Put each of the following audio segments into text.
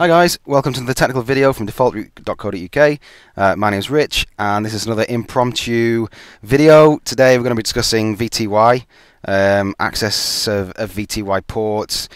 Hi guys, welcome to the technical video from DefaultRoute.co.uk. My name is Rich and this is another impromptu video. Today we're going to be discussing VTY, access of VTY ports,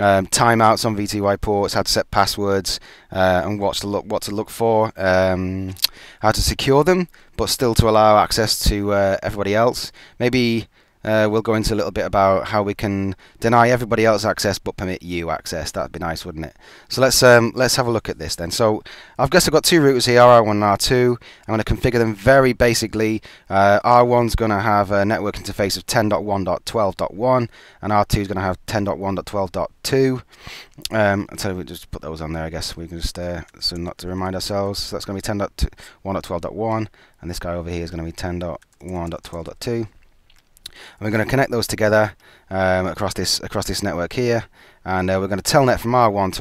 timeouts on VTY ports, how to set passwords and what to look for, how to secure them but still to allow access to everybody else. Maybe we'll go into a little bit about how we can deny everybody else access but permit you access. That'd be nice, wouldn't it? So let's have a look at this then. So I've got two routers here, R1 and R2. I'm going to configure them very basically. R1's going to have a network interface of 10.1.12.1 and R2 is going to have 10.1.12.2. So we just put those on there, I guess. We can just so not to remind ourselves. So that's going to be 10.1.12.1 and this guy over here is going to be 10.1.12.2. And we're going to connect those together across this network here, and we're going to telnet from R2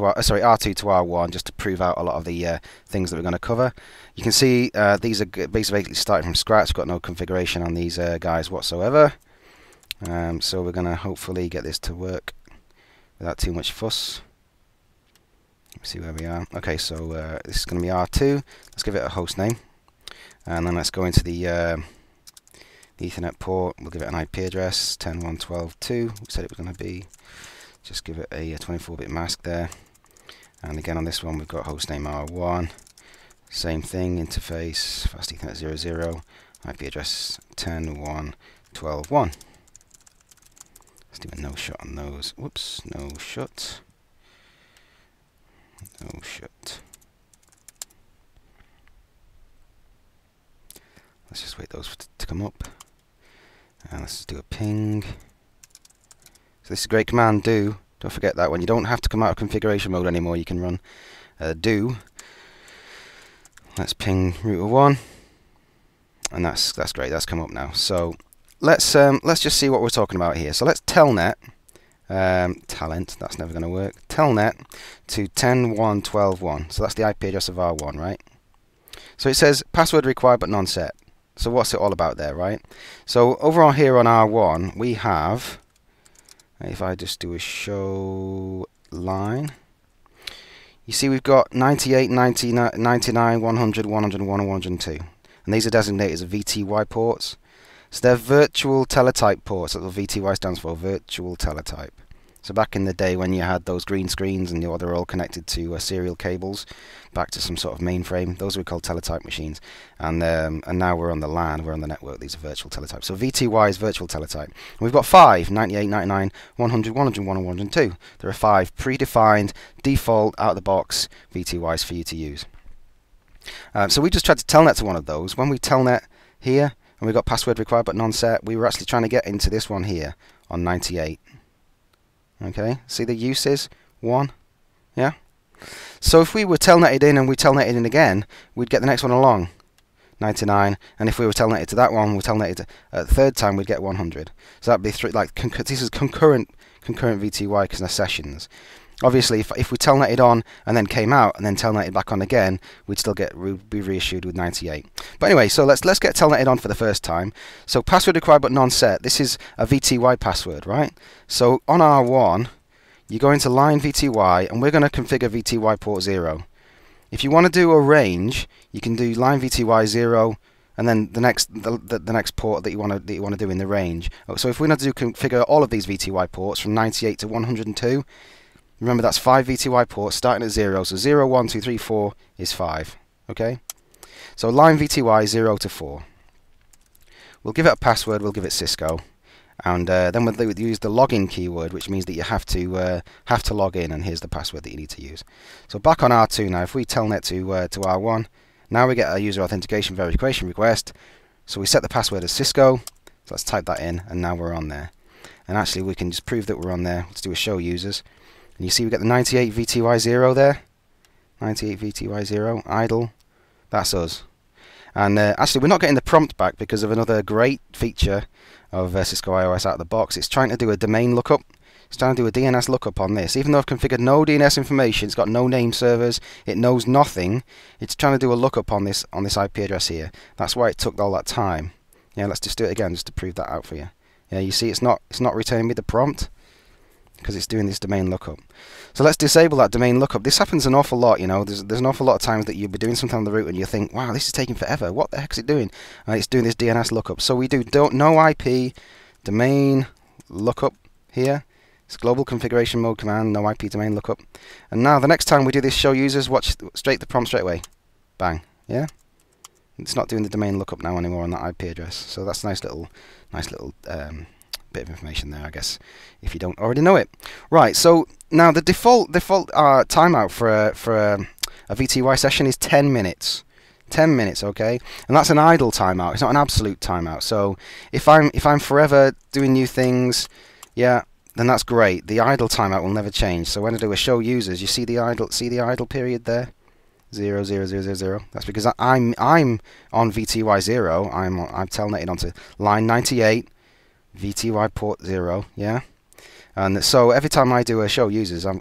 to R1 just to prove out a lot of the things that we're going to cover. You can see these are basically starting from scratch. We've got no configuration on these guys whatsoever. So we're going to hopefully get this to work without too much fuss. Let's see where we are. Okay, so this is going to be R2. Let's give it a host name, and then let's go into the Ethernet port. We'll give it an IP address, 10.1.12.2. We said it was going to be. Just give it a 24-bit mask there. And again on this one we've got hostname R1. Same thing, interface, fast Ethernet 00, IP address 10.1.12.1. Let's do a no shut on those. Whoops, no shut. No shut. Let's just wait those to come up. And let's just do a ping. So this is a great command, do. Don't forget that one. You don't have to come out of configuration mode anymore. You can run do. Let's ping router 1, and that's great. That's come up now. So let's just see what we're talking about here. So let's telnet talent. That's never going to work. Telnet to 10.1.12.1. So that's the IP address of R1, right? So it says password required but non-set. So what's it all about there, right? So overall here on R1 we have, if I just do a show line, you see we've got 98, 99, 100, 101 and 102. And these are designated as VTY ports. So they're virtual teletype ports. That's what VTY stands for, virtual teletype. So back in the day when you had those green screens and they're all connected to serial cables back to some sort of mainframe, those were called teletype machines. And now we're on the LAN, we're on the network, these are virtual teletypes. So VTY is virtual teletype. And we've got 5, 98, 99, 100, 101 and 102. There are 5 predefined, default, out-of-the-box VTYs for you to use. So we just tried to telnet to one of those. When we telnet here, and we got password required but non-set, we were actually trying to get into this one here on 98. Okay, see the uses? 1, yeah? So if we were telnetted in and we telnetted in again, we'd get the next one along, 99, and if we were telnetted to that one, we telnetted a third time, we'd get 100. So that'd be this is concurrent VTY because they're sessions. Obviously, if we telnetted on and then came out and then telnetted back on again, we'd still be reissued with 98. But anyway, so let's get telnetted on for the first time. So password required but non-set. This is a VTY password, right? So on R1, you go into line VTY, and we're going to configure VTY port 0. If you want to do a range, you can do line VTY 0, and then the next port that you want to do in the range. So if we want to configure all of these VTY ports from 98 to 102. Remember, that's 5 VTY ports starting at 0, so 0, 1, 2, 3, 4 is 5, okay? So line VTY 0 to 4. We'll give it a password, we'll give it Cisco, and then we'll use the login keyword, which means that you have to log in, and here's the password that you need to use. So back on R2 now, if we telnet to R1, now we get a user authentication verification request, so we set the password as Cisco, so let's type that in, and now we're on there. And actually, we can just prove that we're on there. Let's do a show users. And you see we get the 98 VTY 0 there, 98 VTY 0 idle. That's us. And actually, we're not getting the prompt back because of another great feature of Cisco IOS out of the box. It's trying to do a domain lookup. It's trying to do a DNS lookup on this. Even though I've configured no DNS information, it's got no name servers, it knows nothing. It's trying to do a lookup on this IP address here. That's why it took all that time. Yeah, let's just do it again just to prove that out for you. Yeah, you see, it's not returning me the prompt. because it's doing this domain lookup. So let's disable that domain lookup. This happens an awful lot, you know. There's an awful lot of times that you'll be doing something on the route and you think, wow, this is taking forever. What the heck is it doing? And it's doing this DNS lookup. So we do no IP domain lookup here. It's global configuration mode command, no IP domain lookup. And now the next time we do this, show users, watch the prompt straight away. Bang. Yeah? It's not doing the domain lookup now anymore on that IP address. So that's a nice little bit of information there, I guess, if you don't already know it. Right, so now the default timeout for a VTY session is 10 minutes. 10 minutes, okay? And that's an idle timeout. It's not an absolute timeout. So if I'm forever doing new things, yeah, then that's great. The idle timeout will never change. So when I do a show users, you see the idle period there? 0, 0, 0, 0, 0. That's because I'm on VTY 0. I'm telnetted onto line 98, VTY port 0. Yeah, and so every time I do a show users, I'm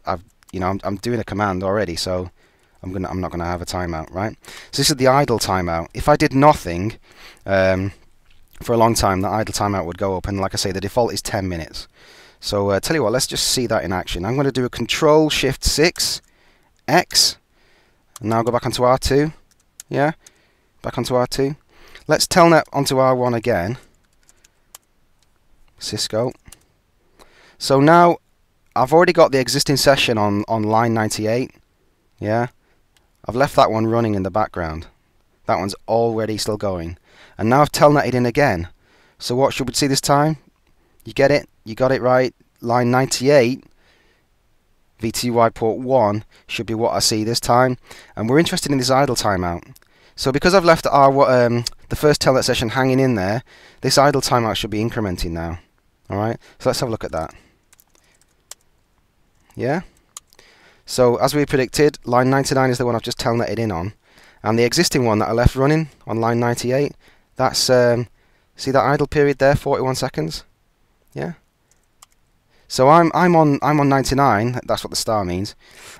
doing a command already. So I'm not gonna have a timeout, right? So this is the idle timeout. If I did nothing for a long time, the idle timeout would go up. And like I say, the default is 10 minutes. So tell you what, let's just see that in action. I'm going to do a Control-Shift-6, X. And now go back onto R2, yeah, back onto R2. Let's telnet onto R1 again, Cisco. So now I've already got the existing session on line 98, yeah. I've left that one running in the background. That one's already still going. And now I've telnetted in again. So what should we see this time? You get it, you got it right, line 98. VTY port 1 should be what I see this time, and we're interested in this idle timeout. So because I've left our the first telnet session hanging in there, this idle timeout should be incrementing now. All right, so let's have a look at that. Yeah. So as we predicted, line 99 is the one I've just telnetted in on, and the existing one that I left running on line 98. That's see that idle period there, 41 seconds. Yeah. So I'm on 99. That's what the star means,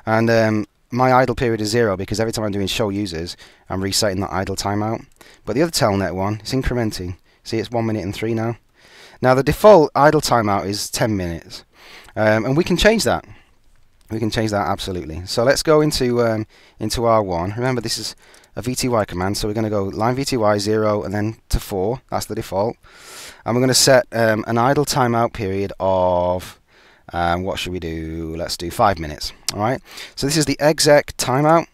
and my idle period is 0 because every time I'm doing show users, I'm resetting that idle timeout. But the other telnet one, it's incrementing. See, it's 1 minute and 3 now. Now the default idle timeout is 10 minutes, and we can change that. We can change that absolutely. So let's go into R1. Remember, this is a VTY command, so we're going to go line VTY 0 and then to 4. That's the default. And we're going to set an idle timeout period of, what should we do? Let's do 5 minutes. All right. So this is the exec timeout.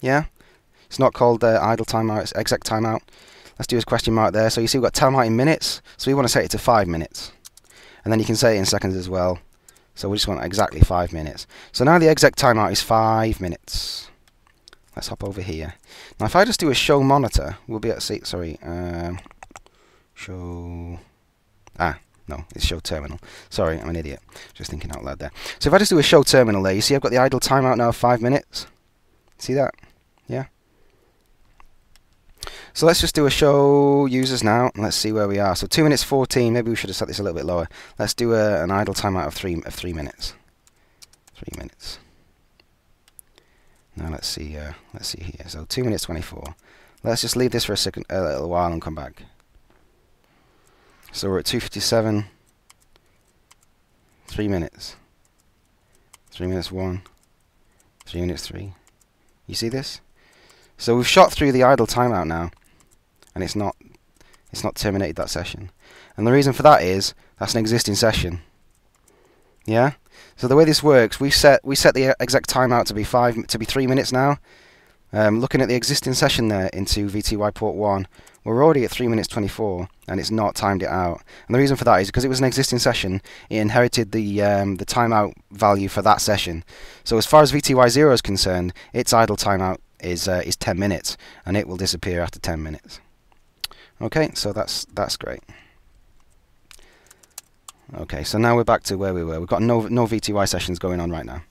Yeah. It's not called idle timeout. It's exec timeout. Let's do his question mark there. So you see we've got timeout in minutes. So we want to set it to 5 minutes. And then you can set it in seconds as well. So we just want exactly 5 minutes. So now the exec timeout is 5 minutes. Let's hop over here. Now if I just do a show monitor, we'll be at show terminal. Sorry, I'm an idiot. Just thinking out loud there. So if I just do a show terminal there, you see I've got the idle timeout now of 5 minutes. See that? Yeah. So let's just do a show users now. Let's see where we are. So 2 minutes 14. Maybe we should have set this a little bit lower. Let's do an idle timeout of 3 minutes. 3 minutes. Now let's see here. So 2 minutes 24. Let's just leave this for a little while and come back. So we're at 2:57, 3 minutes, 3 minutes 1, 3 minutes 3. You see this? So we've shot through the idle timeout now, and it's not terminated that session. And the reason for that is that's an existing session. Yeah. So the way this works, we set the exact timeout to be 3 minutes now. Looking at the existing session there into VTY port 1, we're already at 3 minutes 24 and it's not timed it out. And the reason for that is because it was an existing session, it inherited the timeout value for that session. So as far as VTY 0 is concerned, its idle timeout is 10 minutes and it will disappear after 10 minutes. Okay, so that's great. Okay, so now we're back to where we were. We've got no VTY sessions going on right now.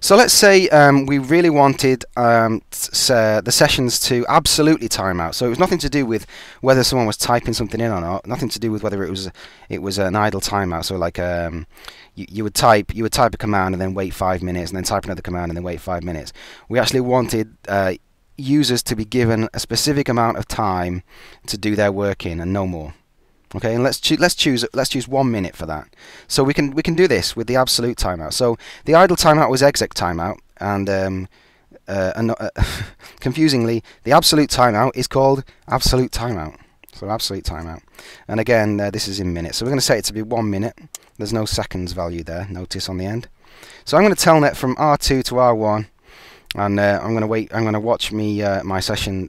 So let's say we really wanted the sessions to absolutely time out. So it was nothing to do with whether someone was typing something in or not. Nothing to do with whether it was an idle timeout. So like you would type a command and then wait 5 minutes, and then type another command and then wait 5 minutes. We actually wanted users to be given a specific amount of time to do their work in and no more. Okay, and let's choose 1 minute for that. So we can do this with the absolute timeout. So the idle timeout was exec timeout, and confusingly, the absolute timeout is called absolute timeout. So absolute timeout, and again this is in minutes. So we're going to set it to be 1 minute. There's no seconds value there. Notice on the end. So I'm going to telnet from R2 to R1, and I'm going to wait. I'm going to watch my session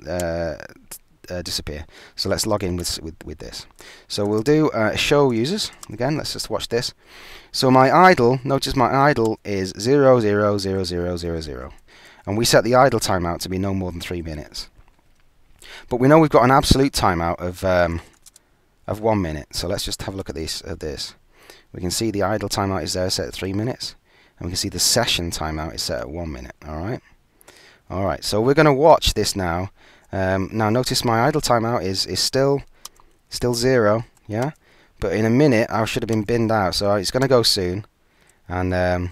disappear. So let's log in with this. So we'll do show users again. Let's just watch this. So my idle, notice my idle is 0, 0, 0, 0, 0, 0, and we set the idle timeout to be no more than 3 minutes. But we know we've got an absolute timeout of 1 minute. So let's just have a look at this. We can see the idle timeout is there set at 3 minutes, and we can see the session timeout is set at 1 minute. All right. So we're going to watch this now. Now notice my idle timeout is still 0. Yeah, but in a minute I should have been binned out. So it's going to go soon, and there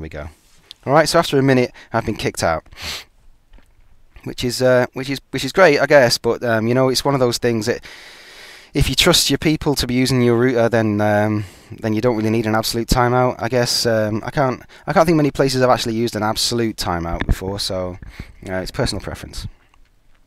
we go. All right. So after a minute, I've been kicked out. Which is great, I guess, but you know, it's one of those things that if you trust your people to be using your router, then you don't really need an absolute timeout, I guess. I can't think many places I've actually used an absolute timeout before, so it's personal preference.